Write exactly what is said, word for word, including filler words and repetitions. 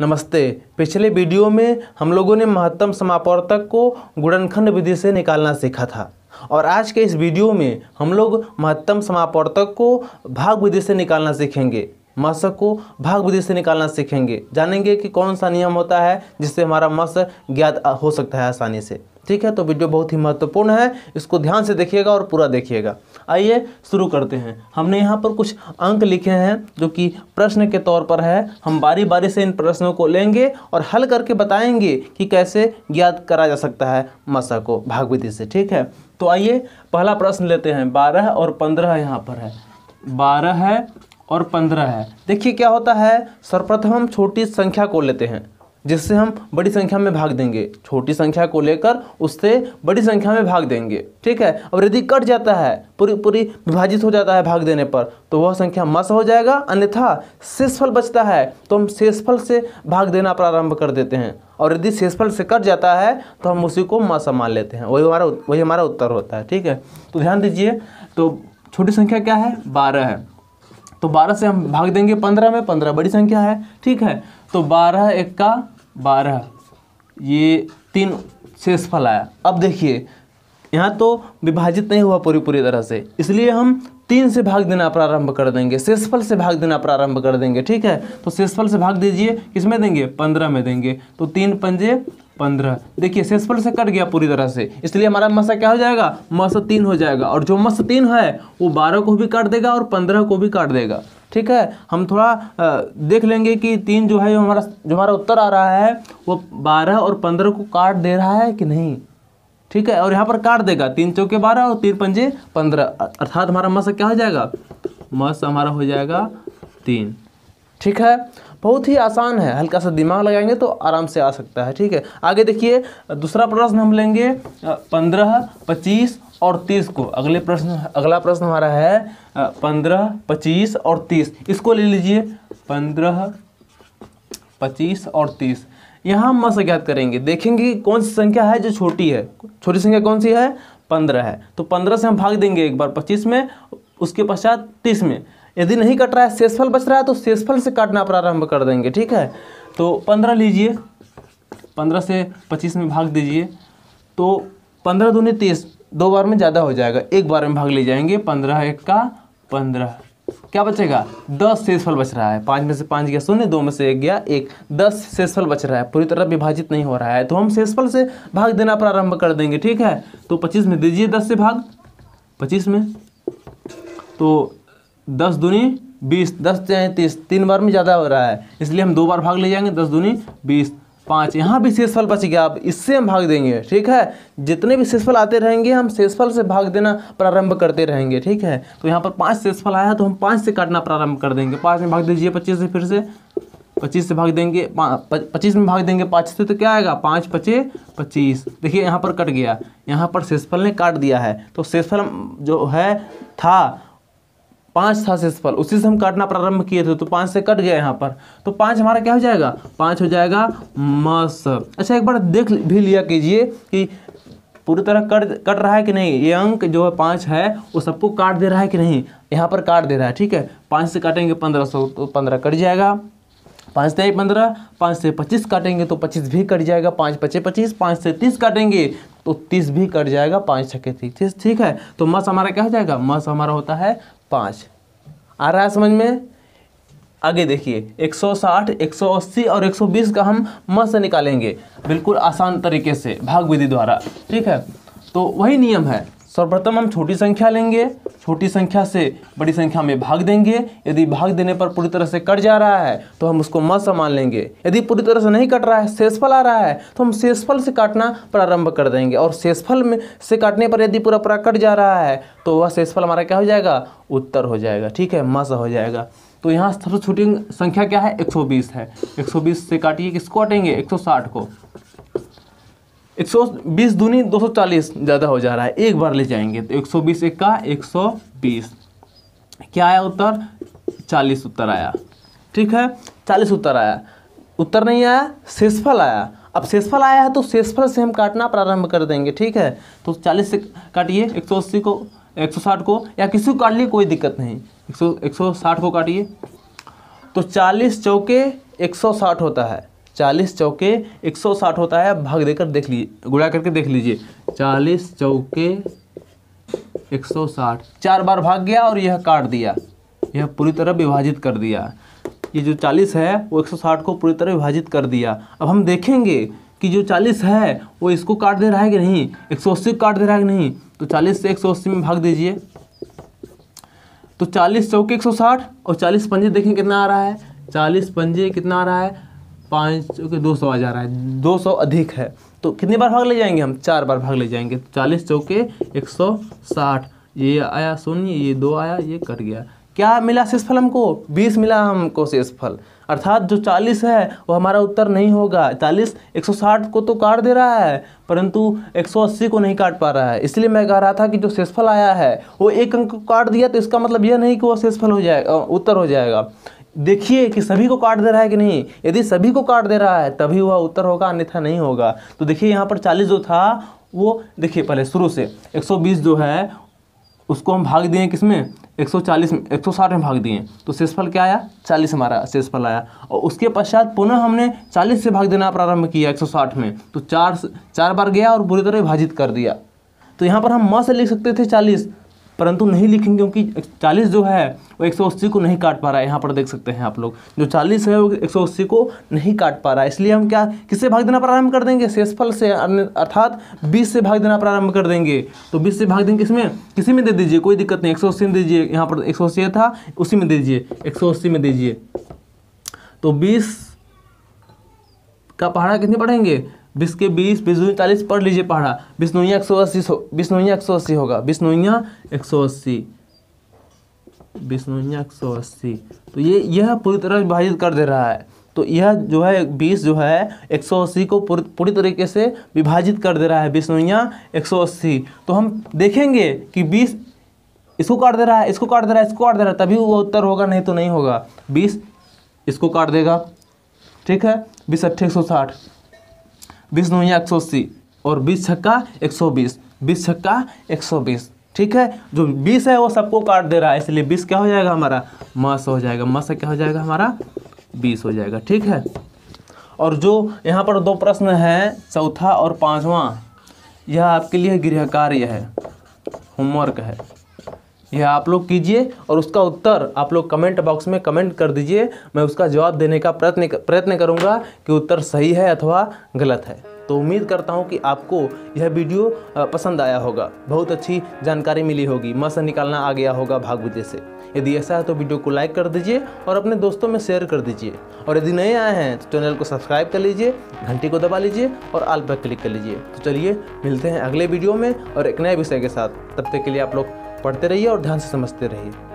नमस्ते। पिछले वीडियो में हम लोगों ने महत्तम समापवर्तक को गुणनखंड विधि से निकालना सीखा था और आज के इस वीडियो में हम लोग महत्तम समापवर्तक को भाग विधि से निकालना सीखेंगे। मस को भाग विधि से निकालना सीखेंगे, जानेंगे कि कौन सा नियम होता है जिससे हमारा मस ज्ञात हो सकता है आसानी से। ठीक है, तो वीडियो बहुत ही महत्वपूर्ण है, इसको ध्यान से देखिएगा और पूरा देखिएगा। आइए शुरू करते हैं। हमने यहाँ पर कुछ अंक लिखे हैं जो कि प्रश्न के तौर पर है। हम बारी बारी से इन प्रश्नों को लेंगे और हल करके बताएंगे कि कैसे ज्ञात करा जा सकता है मसा को भाग विधि से। ठीक है, तो आइए पहला प्रश्न लेते हैं। बारह और पंद्रह यहाँ पर है, बारह है और पंद्रह है। देखिए क्या होता है, सर्वप्रथम हम छोटी संख्या को लेते हैं जिससे हम बड़ी संख्या में भाग देंगे। छोटी संख्या को लेकर उससे बड़ी संख्या में भाग देंगे। ठीक है, और यदि कट जाता है, पूरी पूरी विभाजित हो जाता है भाग देने पर, तो वह संख्या मस हो जाएगा। अन्यथा शेषफल बचता है तो हम शेषफल से भाग देना प्रारंभ कर देते हैं और यदि शेषफल से कट जाता है तो हम उसी को मस मान लेते हैं। वही हमारा वही हमारा उत्तर होता है। ठीक है, तो ध्यान दीजिए। तो छोटी संख्या क्या है, बारह है, तो बारह से हम भाग देंगे पंद्रह में। पंद्रह बड़ी संख्या है। ठीक है, तो बारह एक का बारह, ये तीन शेषफल आया। अब देखिए यहाँ तो विभाजित नहीं हुआ पूरी पूरी तरह से, इसलिए हम तीन से भाग देना प्रारंभ कर देंगे, शेषफल से भाग देना प्रारंभ कर देंगे। ठीक है, तो शेषफल से भाग दीजिए, किसमें देंगे, पंद्रह में देंगे। तो तीन पंजे पंद्रह। देखिए शेषफल से कट गया पूरी तरह से, इसलिए हमारा मसा क्या हो जाएगा, मसा तीन हो जाएगा। और जो मसा तीन है वो बारह को भी काट देगा और पंद्रह को भी काट देगा। ठीक है, हम थोड़ा देख लेंगे कि तीन जो है हमारा जो हमारा उत्तर आ रहा है वो बारह और पंद्रह को काट दे रहा है कि नहीं। ठीक है, और यहाँ पर काट देगा, तीन चौके बारह और तीन पंजे पंद्रह, अर्थात हमारा मस क्या हो जाएगा, मस हमारा हो जाएगा तीन। ठीक है, बहुत ही आसान है, हल्का सा दिमाग लगाएंगे तो आराम से आ सकता है। ठीक है, आगे देखिए दूसरा प्रश्न हम लेंगे पंद्रह पच्चीस और तीस को। अगले प्रश्न अगला प्रश्न हमारा है पंद्रह पच्चीस और तीस, इसको ले लीजिए। पंद्रह पच्चीस और तीस, यहाँ हम मस ज्ञात करेंगे, देखेंगे कौन सी संख्या है जो छोटी है। छोटी संख्या कौन सी है, पंद्रह है, तो पंद्रह से हम भाग देंगे एक बार पच्चीस में, उसके पश्चात तीस में। यदि नहीं कट रहा है, शेषफल बच रहा है, तो शेषफल से काटना प्रारंभ कर देंगे। ठीक है, तो पंद्रह लीजिए, पंद्रह से पच्चीस में भाग दीजिए, तो पंद्रह दूनी तीस, दो बार में ज़्यादा हो जाएगा, एक बार में भाग ले जाएंगे। पंद्रह एक का पंद्रह, क्या बचेगा, दस शेषफल बच रहा है। पाँच में से पाँच गया शून्य, दो में से एक गया एक, दस शेषफल बच रहा है, पूरी तरह विभाजित नहीं हो रहा है, तो हम शेषफल से भाग देना प्रारंभ कर देंगे। ठीक है, तो पच्चीस में दीजिए दस से भाग, पच्चीस में, तो दस दूनी बीस, दस चाहे तीस, तीन बार में ज़्यादा हो रहा है, इसलिए हम दो बार भाग ले जाएंगे। दस दूनी बीस, पाँच, यहाँ भी शेषफल बच गया, अब इससे हम भाग देंगे। ठीक है, जितने भी शेषफल आते रहेंगे हम शेषफल से भाग देना प्रारंभ करते रहेंगे। ठीक है, तो यहाँ पर पाँच शेषफल आया तो हम पाँच से काटना प्रारंभ कर देंगे। पाँच में भाग दीजिए पच्चीस से, फिर से पच्चीस से भाग देंगे, पच्चीस में भाग देंगे पाँच से, तो क्या आएगा, पाँच पचे पच्चीस। देखिए यहाँ पर कट गया, यहाँ पर शेषफल ने काट दिया है, तो शेषफल जो है था पाँच था शेषफल, उसी से हम काटना प्रारंभ किए थे, तो पाँच से कट गया यहाँ पर, तो पाँच हमारा क्या हो जाएगा, पाँच हो जाएगा मस। अच्छा, एक बार देख भी लिया कीजिए कि पूरी तरह कट कट रहा है कि नहीं, ये अंक जो है पाँच है वो सबको काट दे रहा है कि नहीं, यहाँ पर काट दे रहा है। ठीक है, पाँच से काटेंगे पंद्रह, सौ तो पंद्रह कट जाएगा, पाँच से पंद्रह, पाँच से पच्चीस काटेंगे तो पच्चीस भी कट जाएगा, पाँच पचे पच्चीस, पाँच से तीस काटेंगे तो तीस भी कट जाएगा, पाँच छक्के तीस। ठीक है, तो मस हमारा क्या हो जाएगा, मस हमारा होता है पाँच। आ रहा है समझ में। आगे देखिए एक सौ साठ, एक सौ अस्सी और एक सौ बीस का हम मस निकालेंगे बिल्कुल आसान तरीके से भाग विधि द्वारा। ठीक है, तो वही नियम है, सर्वप्रथम हम छोटी संख्या लेंगे, छोटी संख्या से बड़ी संख्या में भाग देंगे। यदि भाग देने पर पूरी तरह से कट जा रहा है तो हम उसको मस मान लेंगे, यदि पूरी तरह से नहीं कट रहा है, शेषफल आ रहा है, तो हम शेषफल से काटना प्रारंभ कर देंगे। और शेषफल में से काटने पर यदि पूरा पूरा कट जा रहा है तो वह शेषफल हमारा क्या हो जाएगा, उत्तर हो जाएगा। ठीक है, मस हो जाएगा। तो यहाँ सबसे छोटी संख्या क्या है, एक सौ बीस है, एक सौ बीस से काटिए, किसको काटेंगे, एक सौ साठ को। एक सौ बीस दूनी दो सौ चालीस, ज़्यादा हो जा रहा है, एक बार ले जाएंगे, तो एक सौ बीस एक का एक सौ बीस, क्या आया उत्तर, चालीस उत्तर आया। ठीक है, चालीस उत्तर आया, उत्तर नहीं आया, शेषफल आया। अब शेषफल आया है तो शेषफल से हम काटना प्रारंभ कर देंगे। ठीक है, तो चालीस से काटिए एक सौ अस्सी को, एक सौ साठ को, या किसी को काट लिए कोई दिक्कत नहीं, एक सौ एक सौ साठ को काटिए, तो चालीस चौके एक सौ साठ होता है, चालीस चौके एक सौ साठ होता है। भाग देकर देख लीजिए, गुणा करके देख लीजिए, चालीस चौके एक सौ साठ। चार बार भाग गया और यह काट दिया, यह पूरी तरह विभाजित कर दिया। ये जो चालीस है वो एक सौ साठ को पूरी तरह विभाजित कर दिया। अब हम देखेंगे कि जो चालीस है वो इसको काट दे रहा है कि नहीं, एक सौ अस्सी को काट दे रहा है कि नहीं। तो चालीस से एक सौ अस्सी में भाग दीजिए, तो चालीस चौके एक सौ साठ और चालीस पंजे देखें कितना आ रहा है, चालीस पंजे कितना आ रहा है, पाँच चौके दो सौ आ जा रहा है, दो सौ अधिक है। तो कितनी बार भाग ले जाएंगे हम, चार बार भाग ले जाएंगे। चालीस चौके एक सौ साठ, ये आया शून्य, ये दो आया, ये कट गया। क्या मिला शेषफल हमको, बीस मिला हमको शेषफल। अर्थात जो चालीस है वो हमारा उत्तर नहीं होगा। चालीस एक सौ साठ को तो काट दे रहा है परंतु एक सौ अस्सी को नहीं काट पा रहा है, इसलिए मैं कह रहा था कि जो शेषफल आया है वो एक अंक को काट दिया, तो इसका मतलब यह नहीं कि वो शेषफल हो जाएगा, उत्तर हो जाएगा। देखिए कि सभी को काट दे रहा है कि नहीं, यदि सभी को काट दे रहा है तभी वह उत्तर होगा, अन्यथा नहीं होगा। तो देखिए यहाँ पर चालीस जो था वो देखिए पहले शुरू से एक सौ बीस जो है उसको हम भाग दिए किसमें, एक सौ चालीस में, एक सौ साठ में भाग दिए, तो शेषफल क्या आया, चालीस हमारा शेषफल आया। और उसके पश्चात पुनः हमने चालीस से भाग देना प्रारंभ किया एक सौ साठ में, तो चार चार बार गया और पूरी तरह विभाजित कर दिया। तो यहाँ पर हम म से लिख सकते थे चालीस, परंतु नहीं लिखेंगे क्योंकि चालीस जो है वो एक सौ अस्सी को नहीं काट पा रहा है। यहाँ पर देख सकते हैं आप लोग, जो चालीस है वो एक सौ अस्सी को नहीं काट पा रहा है, इसलिए हम क्या किससे भाग देना प्रारंभ कर देंगे, शेषफल से, अर्थात बीस से भाग देना प्रारंभ कर देंगे। तो बीस से भाग देंगे किसमें, किसी में दे दीजिए, कोई दिक्कत नहीं, एक सौ अस्सी में दीजिए। यहाँ पर एक सौ अस्सी था, उसी में दीजिए, एक सौ अस्सी में दीजिए। तो बीस का पहाड़ा कितने पढ़ेंगे, बीस के बीस, बीस दूनी चालीस, पढ़ लीजिए पहाड़ा, बीस नोया एक सौ अस्सी बीस नोया एक सौ अस्सी होगा, बीस नोया एक सौ अस्सी बीस नोया एक सौ अस्सी तो ये यह पूरी तरह विभाजित कर दे रहा है। तो यह जो है बीस जो है एक सौ अस्सी को पूरी पूरी तरीके से विभाजित कर दे रहा है, बीस नोया एक सौ अस्सी। तो हम देखेंगे कि बीस इसको काट दे रहा है, इसको काट दे रहा है, इसको काट दे रहा है, तभी वो उत्तर होगा, नहीं तो नहीं होगा। बीस इसको काट देगा, ठीक है, बीस अट्ठे एक सौ साठ, बीस नौया एक सौ अस्सी और बीस छक्का एक सौ बीस, बीस छक्का एक सौ बीस, ठीक है। जो बीस है वो सबको काट दे रहा है, इसलिए बीस क्या हो जाएगा हमारा, मसो हो जाएगा। मसो क्या हो जाएगा हमारा, बीस हो जाएगा, ठीक है। और जो यहाँ पर दो प्रश्न हैं, चौथा और पांचवा, यह आपके लिए गृह कार्य है, होमवर्क है, यह आप लोग कीजिए और उसका उत्तर आप लोग कमेंट बॉक्स में कमेंट कर दीजिए। मैं उसका जवाब देने का प्रयत्न प्रयत्न करूंगा कि उत्तर सही है अथवा गलत है। तो उम्मीद करता हूं कि आपको यह वीडियो पसंद आया होगा, बहुत अच्छी जानकारी मिली होगी, मसो निकालना आ गया होगा भागवत से। यदि ऐसा है तो वीडियो को लाइक कर दीजिए और अपने दोस्तों में शेयर कर दीजिए, और यदि नए आए हैं तो चैनल को सब्सक्राइब कर लीजिए, घंटी को दबा लीजिए और आल पर क्लिक कर लीजिए। तो चलिए मिलते हैं अगले वीडियो में और एक नए विषय के साथ, तब तक के लिए आप लोग पढ़ते रहिए और ध्यान से समझते रहिए।